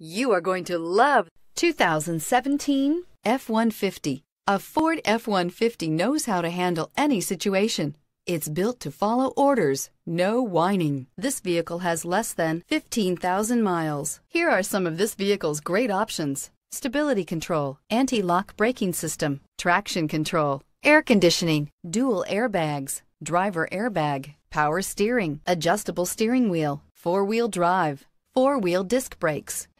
You are going to love 2017 F-150. A Ford F-150 knows how to handle any situation. It's built to follow orders, no whining. This vehicle has less than 15,000 miles. Here are some of this vehicle's great options: stability control, anti-lock braking system, traction control, air conditioning, dual airbags, driver airbag, power steering, adjustable steering wheel, four-wheel drive, four-wheel disc brakes.